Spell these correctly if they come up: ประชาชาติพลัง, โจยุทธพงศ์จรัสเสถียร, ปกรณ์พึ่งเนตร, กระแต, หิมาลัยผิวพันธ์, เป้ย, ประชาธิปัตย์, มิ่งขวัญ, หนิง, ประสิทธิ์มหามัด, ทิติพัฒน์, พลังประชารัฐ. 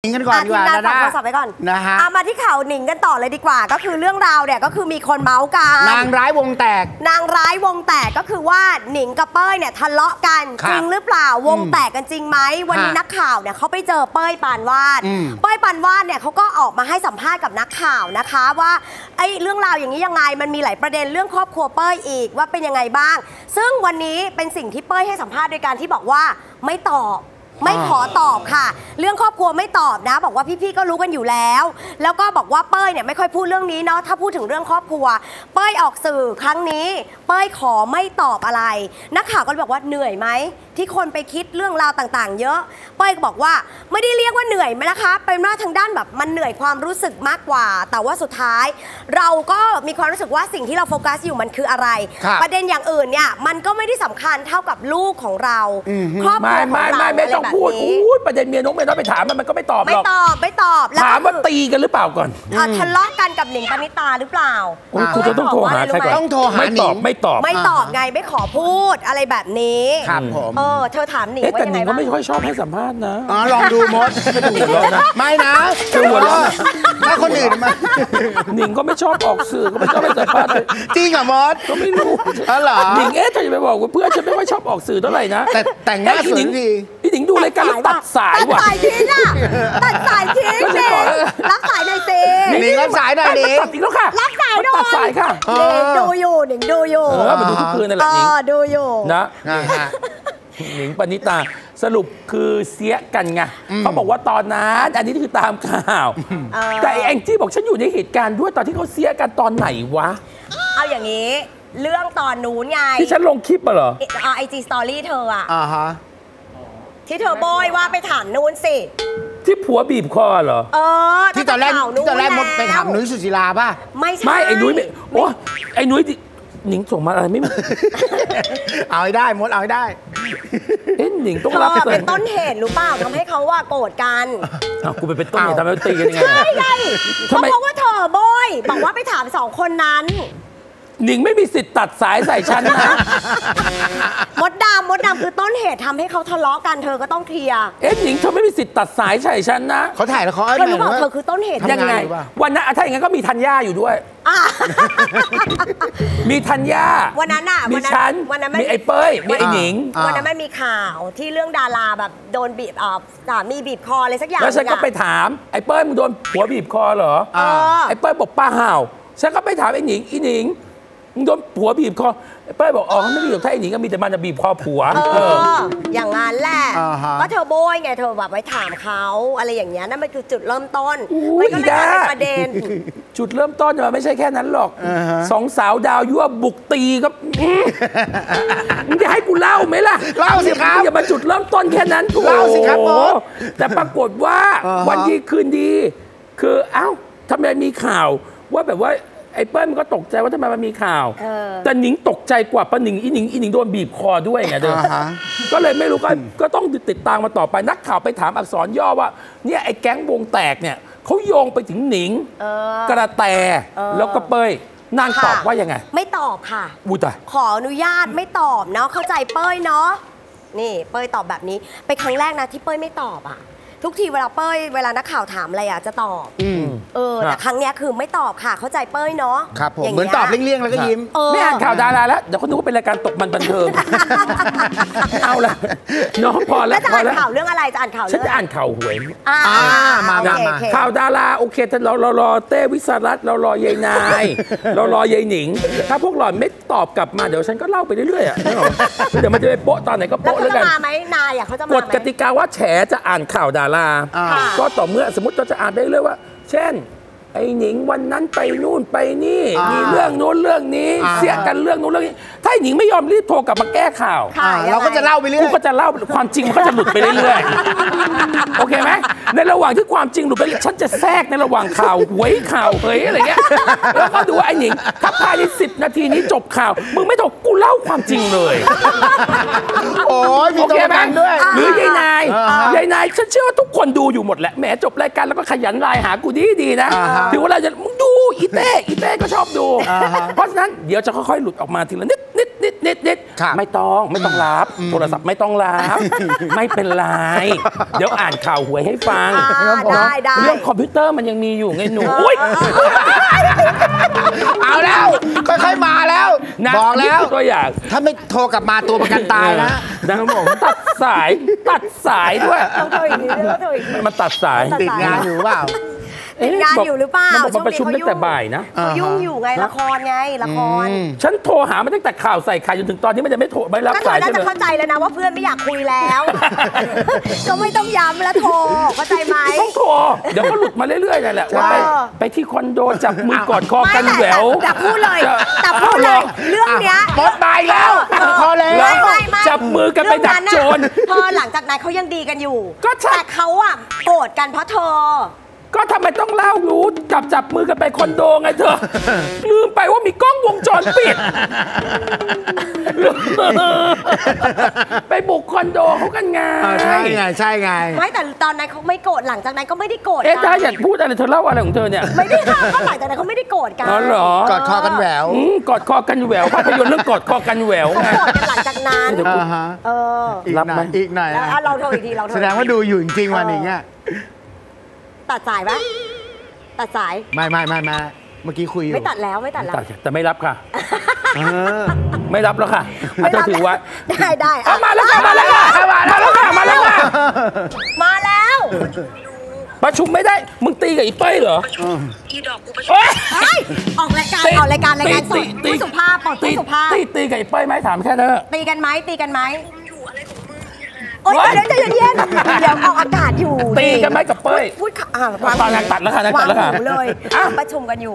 หนิงกันก่อนดีกว่านะนะมาที่ข่าวหนิงกันต่อเลยดีกว่าก็คือเรื่องราวเนี่ยก็คือมีคนเมาส์กันนางร้ายวงแตกก็คือว่าหนิงกับเป้ยเนี่ยทะเลาะกันจริงหรือเปล่าวงแตกกันจริงไหมวันนี้นักข่าวเนี่ยเขาไปเจอเป้ยปานวาดเนี่ยเขาก็ออกมาให้สัมภาษณ์กับนักข่าวนะคะว่าไอ้เรื่องราวอย่างนี้ยังไงมันมีหลายประเด็นเรื่องครอบครัวเป้ยอีกว่าเป็นยังไงบ้างซึ่งวันนี้เป็นสิ่งที่เป้ยให้สัมภาษณ์โดยการที่บอกว่าไม่ตอบไม่ขอตอบค่ะเรื่องครอบครัวไม่ตอบนะบอกว่าพี่ๆก็รู้กันอยู่แล้วแล้วก็บอกว่าเป้ยเนี่ยไม่ค่อยพูดเรื่องนี้เนาะถ้าพูดถึงเรื่องครอบครัวเป้ยออกสื่อครั้งนี้เป้ยขอไม่ตอบอะไรนักข่าวก็เลยบอกว่าเหนื่อยไหมที่คนไปคิดเรื่องราวต่างๆเยอะเป้ยก็บอกว่าไม่ได้เรียกว่าเหนื่อยไหมนะคะเป็นว่าทางด้านแบบมันเหนื่อยความรู้สึกมากกว่าแต่ว่าสุดท้ายเราก็มีความรู้สึกว่าสิ่งที่เราโฟกัสอยู่มันคืออะไรประเด็นอย่างอื่นเนี่ยมันก็ไม่ได้สำคัญเท่ากับลูกของเราครอบครัวของเราไม่ต้องพูดประเด็นเมียน้องไปถามมันก็ไม่ตอบหรอกถามว่าตีกันหรือเปล่าก่อนทะเลาะกันกับหนิงปณิตาหรือเปล่าคุณจะต้องโทรหาใครก่อนไม่ตอบไงไม่ขอพูดอะไรแบบนี้ครับผมเธอถามหนิงว่ายังไงบ้างแต่หนิงก็ไม่ค่อยชอบให้สัมภาษณ์นะลองดูมดไม่นะคือหัวเราะถ้าคนอื่นมาหนิงก็ไม่ชอบออกสื่อก็ไม่ชอบให้สัมภาษณ์จริงเหรอมดก็ไม่รู้เหรอหนิงเธอจะไปบอกว่าเพื่อนฉันไม่ค่อยชอบออกสื่อเท่าไหร่นะแต่แต่งหน้าสวยดีพี่หนิงดูรายการแล้วตัดสายว่ะตัดสายทิ้งรับสายหน่อยสิหนิงรับสายหน่อยดิตัดอีกแล้วค่ะรับสายหน่อยตัดสายค่ะหนิงดูอยู่มาดูทุกคืนนั่นแหละหนิงดูอยู่นะหนิงปณิตาสรุปคือเสียกันไงเขาบอกว่าตอนนั้นอันนี้คือตามข่าวแต่แองจี้บอกฉันอยู่ในเหตุการณ์ด้วยตอนที่เขาเสียกันตอนไหนวะเอาอย่างนี้เรื่องตอนนู้นไงที่ฉันลงคลิปเหรอIG Story เธอฮะที่เธอโบยว่าไปถามนูนสิที่ผัวบีบคอเหรอที่ตอนแรกมดไปถามนุ้ยสุจิราป่ะไม่ไอ้นุ้ยโอ้ไอ้นุ้ยหนิงส่งมาอะไรไม่เอาให้ได้มดเอาให้ได้หนิงต้องรับเป็นต้นเหตุหรือเปล่าทำให้เขาว่าโกรธกันกูไปเป็นต้นเหตุทำให้ตีกันยังไงใช่ไงเพราะว่าเธอโบยบอกว่าไปถามสองคนนั้นหนิงไม่มีสิทธิ์ตัดสายใส่ฉันนะมดดำคือต้นเหตุทำให้เขาทะเลาะกันเธอก็ต้องเคลียร์หนิงเธอไม่มีสิทธิ์ตัดสายใส่ฉันนะเขาถ่ายละครเธอรู้ว่าเธอคือต้นเหตุยังไงวันนั้นถ้าอย่างนั้นก็มีธัญญาอยู่ด้วยมีธัญญาวันนั้นอ่ะมีฉันมีไอ้เป้ยมีไอ้หนิงวันนั้นไม่มีข่าวที่เรื่องดาราแบบโดนบีบสามีบีบคออะไรสักอย่างแล้วฉันก็ไปถามไอ้เป้ยมึงโดนผัวบีบคอเหรอไอ้เป้ยบอกป้าห่าวฉันก็ไปถามไอ้หนิงไอ้หนิงโดนผัวบีบคอเป้ยบอกอ๋อไม่ได้หรอกถ้าไอ้หนิงก็มีแต่มันจะบีบคอผัวอย่างงั้นแหละก็เธอโบยไงเธอแบบไปถามเขาอะไรอย่างเงี้ยนั่นมันคือจุดเริ่มต้นมันก็เลยกลายเป็นประเด็นจุดเริ่มต้นมันไม่ใช่แค่นั้นหรอกสองสาวดาวยั่วบุกตีก็มึงจะให้กูเล่าไหมล่ะเล่าสิครับอย่ามาจุดเริ่มต้นแค่นั้นกูเล่าสิครับแต่ปรากฏว่าวันดีคืนดีคือเอ้าทำไมมีข่าวว่าแบบว่าไอ้เป้ยมันก็ตกใจว่าทำไมมันมีข่าวแต่หนิงตกใจกว่าหนิงอีหนิงโดนบีบคอด้วยไงเด้อก็เลยไม่รู้ก็ต้องติดตามมาต่อไปนักข่าวไปถามอักษรย่อว่าเนี่ยไอ้แก๊งวงแตกเนี่ยเขาโยงไปถึงหนิงกระแตแล้วก็เป้ยนางตอบว่ายังไงไม่ตอบค่ะขออนุญาตไม่ตอบเนาะเข้าใจเป้ยเนาะนี่เป้ยตอบแบบนี้เป็นครั้งแรกนะที่เป้ยไม่ตอบอ่ะทุกทีเวลาเป้ยเวลานักข่าวถามอะไรจะตอบแต่ครั้งนี้คือไม่ตอบค่ะเข้าใจเป้ยเนาะครับผมเหมือนตอบเลี่ยงๆแล้วก็ยิ้มไม่อ่านข่าวดาราแล้วเดี๋ยวคนนึกว่าเป็นรายการตกมันบันเทิงเอาละน้องพอแล้วจะอ่านข่าวเรื่องอะไรจะอ่านข่าวฉันจะอ่านข่าวหวยมาข่าวดาราโอเคเรารอเต้วิสารัตน์เรารอยายนายเรารอยายหนิงถ้าพวกหล่อนไม่ตอบกลับมาเดี๋ยวฉันก็เล่าไปเรื่อยๆเดี๋ยวมันจะไปโป๊ะตอนไหนก็โป๊ะแล้วกันเขาจะมาไหมนายเขาจะมากฎกติกาว่าแฉจะอ่านข่าวดาราก็ต่อเมื่อสมมติเราจะอ่านได้เรื่อยว่าเช่นไอ้หนิงวันนั้นไปนู่นไปนี่มีเรื่องโน้นเรื่องนี้เสียกันเรื่องโน้นเรื่องนี้ถ้าหนิงไม่ยอมรีบโทรกลับมาแก้ข่าวเราก็จะเล่าไปเรื่อยกูก็จะเล่าความจริงมันก็จะหลุดไปเรื่อยๆโอเคไหมในระหว่างที่ความจริงหลุดไปฉันจะแทรกในระหว่างข่าวหวยข่าวเฮ้ยอะไรเงี้ยแล้วก็ดูไอ้หนิงถ้าภายใน10นาทีนี้จบข่าวมึงไม่ต้องกูเล่าความจริงเลยโอ้ยมีตัวกันด้วยหรือยายนายฉันเชื่อว่าทุกคนดูอยู่หมดแหละแหมจบรายการแล้วก็ขยันไลน์หากูดีๆนะถึงเวลาจะมึงดูอีเต้ก็ชอบดูเพราะฉะนั้นเดี๋ยวจะค่อยๆหลุดออกมาทีละนิด ไม่ต้องรับโทรศัพท์ไม่ต้องรับไม่เป็นไรเดี๋ยวอ่านข่าวหวยให้ฟังเรื่องคอมพิวเตอร์มันยังมีอยู่ไงหนูเอาแล้วค่อยๆมาแล้วบอกแล้วตัวอย่างถ้าไม่โทรกลับมาตัวประกันตายนะนะครับผมตัดสายด้วยมันตัดสายติดงานอยู่เปล่างานอยู่หรือเปล่าช่วงนี้เขายุ่งแต่บ่ายนะยุ่งอยู่ไงละครฉันโทรหามาตั้งแต่ข่าวใส่ไข่จนถึงตอนนี้มันจะไม่โทรไม่รับสายใช่ไหมก็เธอน่าจะเข้าใจแล้วนะว่าเพื่อนไม่อยากคุยแล้วก็ไม่ต้องย้ำแล้วโทรเข้าใจไหมต้องโทรเดี๋ยวก็หลุดมาเรื่อยๆนั่นแหละว่าไปที่คอนโดจับมือกอดคอกันแหววจับพูดเลยเรื่องเนี้ยหมดไปแล้วพอแล้วจับมือกันไปดักโจรพอหลังจากนั้นเขายังดีกันอยู่แต่เขาอ่ะโกรธกันเพราะเธอก็ทำไมต้องเล่ารู้จับมือกันไปคอนโดไงเธอลืมไปว่ามีกล้องวงจรปิดไปบุกคอนโดเขากันไงใช่ไงไม่แต่ตอนนั้นเขาไม่โกรธหลังจากนั้นก็ไม่ได้โกรธเอ๊ะถ้าอยากพูดอะไรเธอเล่าอะไรของเธอเนี่ยไม่ได้ค่ะก็หลังจากนั้นเขาไม่ได้โกรธกันหรอกอดคอกันแหววกอดคอกันแหววภาพยนตร์เรื่องกอดคอกันแหววกอดกันหลังจากนั้นรับไหมอีกหน่อยเราโทรอีกทีเราโทรแสดงว่าดูอยู่จริงวันนี้เนี่ยตัดสายปะตัดสายไม่เมื่อกี้คุยอยู่ไม่ตัดแล้วแต่ไม่รับค่ะไม่รับแล้วค่ะเธอถือว่าได้มาแล้วค่ะมาแล้วประชุมไม่ได้มึงตีกับอีเป้ยเหรออีดอกกูประชุมออกรายการสดผู้สุภาพปลดผู้สุภาพตีกับอีเป้ยไหมถามแค่เธอตีกันไหมเดี๋ยวออกอากาศอยู่ตีกันไหมกับเป้ยพูดข่าววางตัดแล้วค่ะวางหูเลยประชุมกันอยู่